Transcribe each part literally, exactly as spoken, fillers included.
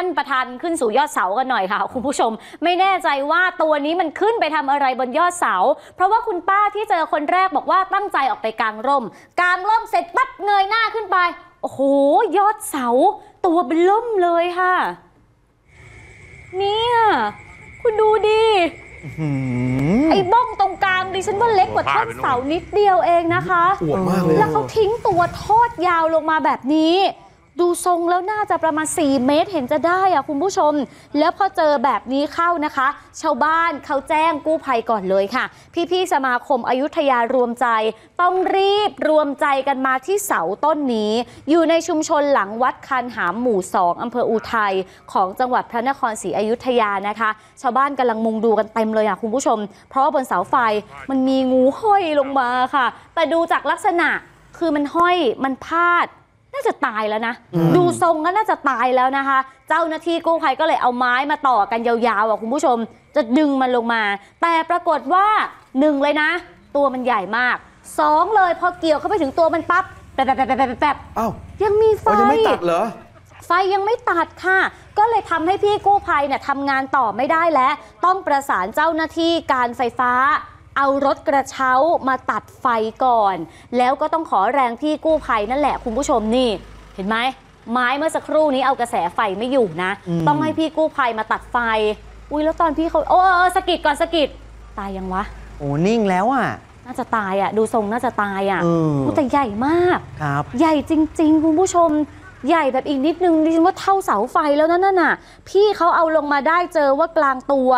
ท่านประธานขึ้นสู่ยอดเสากันหน่อยค่ะคุณผู้ชมไม่แน่ใจว่าตัวนี้มันขึ้นไปทำอะไรบนยอดเสาเพราะว่าคุณป้าที่เจอคนแรกบอกว่าตั้งใจออกไปกางร่มกางร่มเสร็จปั๊บเงยหน้าขึ้นไปโอ้โหยอดเสาตัวเป็นล่มเลยค่ะเนี่ยคุณดูดิไอ้บ้องตรงกลางดิฉันว่าเล็กกว่าท่อนเสานิดเดียวเองนะคะแล้วเขาทิ้งตัวทอดยาวลงมาแบบนี้ดูทรงแล้วน่าจะประมาณสี่เมตรเห็นจะได้อะคุณผู้ชมแล้วพอเจอแบบนี้เข้านะคะชาวบ้านเขาแจ้งกู้ภัยก่อนเลยค่ะพี่ๆสมาคมอยุธยารวมใจต้องรีบรวมใจกันมาที่เสาต้นนี้อยู่ในชุมชนหลังวัดคันหามหมู่สองอำเภออูไทยของจังหวัดพระนครศรีอยุธยานะคะชาวบ้านกำลังมุงดูกันเต็มเลยอะคุณผู้ชมเพราะบนเสาไฟมันมีงูห้อยลงมาค่ะแต่ดูจากลักษณะคือมันห้อยมันพาดน่าจะตายแล้วนะดูทรงก็น่าจะตายแล้วนะคะเจ้าหน้าที่กู้ภัยก็เลยเอาไม้มาต่อกันยาวๆอ่ะคุณผู้ชมจะดึงมันลงมาแต่ปรากฏว่าหนึ่งเลยนะตัวมันใหญ่มากสองเลยพอเกี่ยวเข้าไปถึงตัวมันปั๊บแป๊บแป๊บแป๊บแป๊บอ้าวยังมีไฟยังไม่ตัดเหรอไฟยังไม่ตัดค่ะก็เลยทำให้พี่กู้ภัยเนี่ยทำงานต่อไม่ได้แล้วต้องประสานเจ้าหน้าที่การไฟฟ้าเอารถกระเช้ามาตัดไฟก่อนแล้วก็ต้องขอแรงพี่กู้ภัยนั่นแหละคุณผู้ชมนี่เห็นไหมไม้เมื่อสักครู่นี้เอากระแสไฟไม่อยู่นะต้องให้พี่กู้ภัยมาตัดไฟอุ้ยแล้วตอนพี่เขาโอ้เออสะกิดก่อนสะกิดตายยังวะโอ้นิ่งแล้วอ่ะน่าจะตายอ่ะดูทรงน่าจะตายอ่ะแต่ใหญ่มากครับใหญ่จริงๆคุณผู้ชมใหญ่แบบอีกนิดนึงดิฉันว่าเท่าเสาไฟแล้วนั่นน่ะพี่เขาเอาลงมาได้เจอว่ากลางตัว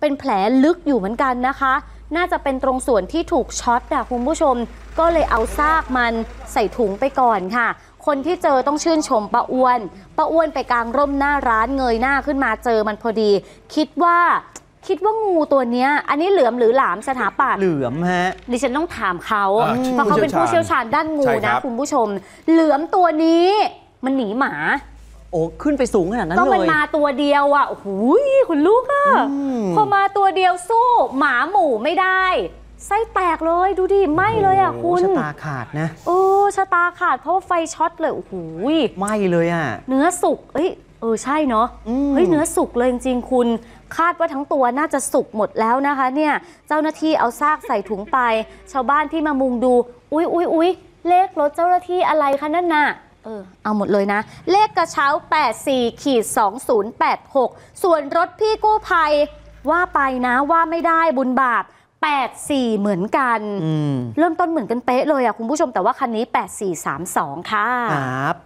เป็นแผลลึกอยู่เหมือนกันนะคะน่าจะเป็นตรงส่วนที่ถูกช็อตอะคุณผู้ชมก็เลยเอาซากมันใส่ถุงไปก่อนค่ะคนที่เจอต้องชื่นชมป้าอ้วนป้าอ้วนไปกางร่มหน้าร้านเงยหน้าขึ้นมาเจอมันพอดีคิดว่าคิดว่างูตัวเนี้ยอันนี้เหลือมหรือหลามสถาปัตย์เหลือมฮะดิฉันต้องถามเขาเพราะเขาเป็นผู้เชี่ยวชาญด้านงูนะคุณผู้ชมเหลือมตัวนี้มันหนีหมาโอ้ขึ้นไปสูงขนาดนั้นเลยก็มันมาตัวเดียวอ่ะโอ้โหคุณลูกอ่ะพอมาตัวเดียวสู้หมาหมู่ไม่ได้ไส้แตกเลยดูดิไหม้เลยอ่ะคุณชะตาขาดนะโอ้ชะตาขาดเพราะไฟช็อตเลยโอ้โหไหม้เลยอ่ะเนื้อสุกเอ้ยเออใช่เนาะเฮ้ยเนื้อสุกเลยจริงๆคุณคาดว่าทั้งตัวน่าจะสุกหมดแล้วนะคะเนี่ยเจ้าหน้าที่เอาซากใส่ถุงไปชาวบ้านที่มามุงดูอุ้ยอุ้ยอุ้ยเลขรถเจ้าหน้าที่อะไรคะนั่นน่ะเออเอาหมดเลยนะเลขกระเช้า แปด สี่ สอง ศูนย์ แปด หก ส่วนรถพี่กู้ภัยว่าไปนะว่าไม่ได้บุญบาป แปด สี่ เหมือนกันเริ่มต้นเหมือนกันเป๊ะเลยอ่ะคุณผู้ชมแต่ว่าคันนี้ แปด สี่ สาม สอง ค่ะครับ